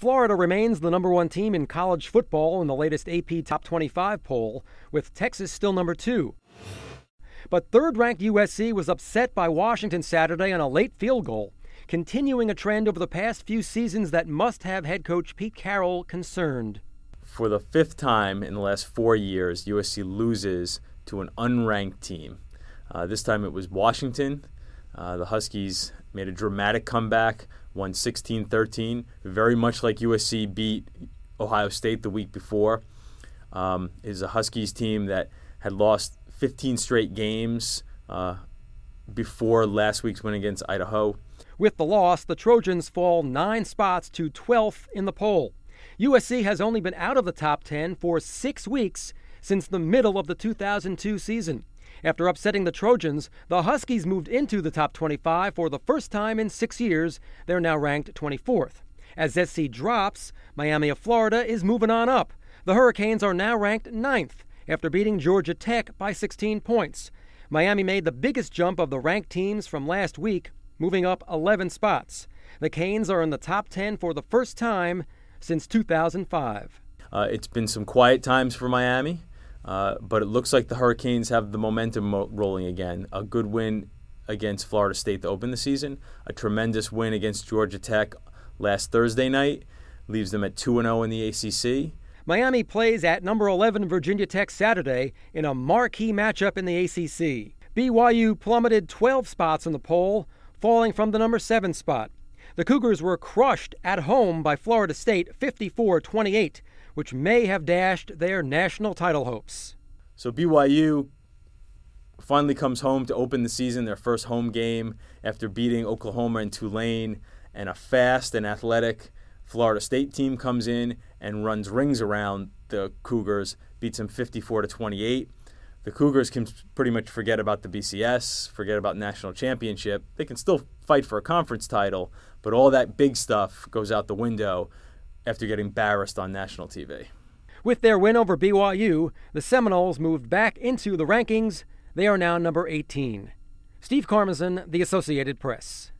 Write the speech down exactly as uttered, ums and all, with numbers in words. Florida remains the number one team in college football in the latest A P Top twenty-five poll, with Texas still number two. But third-ranked U S C was upset by Washington Saturday on a late field goal, continuing a trend over the past few seasons that must have head coach Pete Carroll concerned. For the fifth time in the last four years, U S C loses to an unranked team. Uh, this time it was Washington. Uh, the Huskies made a dramatic comeback, won sixteen thirteen, very much like U S C beat Ohio State the week before. Um, it is a Huskies team that had lost fifteen straight games uh, before last week's win against Idaho. With the loss, the Trojans fall nine spots to twelfth in the poll. U S C has only been out of the top ten for six weeks since the middle of the two thousand two season. After upsetting the Trojans, the Huskies moved into the top twenty-five for the first time in six years. They're now ranked twenty-fourth. As S C drops, Miami of Florida is moving on up. The Hurricanes are now ranked ninth after beating Georgia Tech by sixteen points. Miami made the biggest jump of the ranked teams from last week, moving up eleven spots. The Canes are in the top ten for the first time since two thousand five. Uh, it's been some quiet times for Miami. Uh, but it looks like the Hurricanes have the momentum mo rolling again. A good win against Florida State to open the season, a tremendous win against Georgia Tech last Thursday night, leaves them at two and oh in the A C C. Miami plays at number eleven Virginia Tech Saturday in a marquee matchup in the A C C. B Y U plummeted twelve spots in the poll, falling from the number seven spot. The Cougars were crushed at home by Florida State fifty-four twenty-eight, which may have dashed their national title hopes. So B Y U finally comes home to open the season, their first home game, after beating Oklahoma and Tulane, and a fast and athletic Florida State team comes in and runs rings around the Cougars, beats them fifty-four to twenty-eight. The Cougars can pretty much forget about the B C S, forget about national championship. They can still fight for a conference title, but all that big stuff goes out the window after getting embarrassed on national T V. With their win over B Y U, the Seminoles moved back into the rankings. They are now number eighteen. Steve Karmazin, The Associated Press.